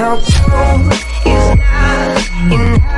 no, no, it's not enough.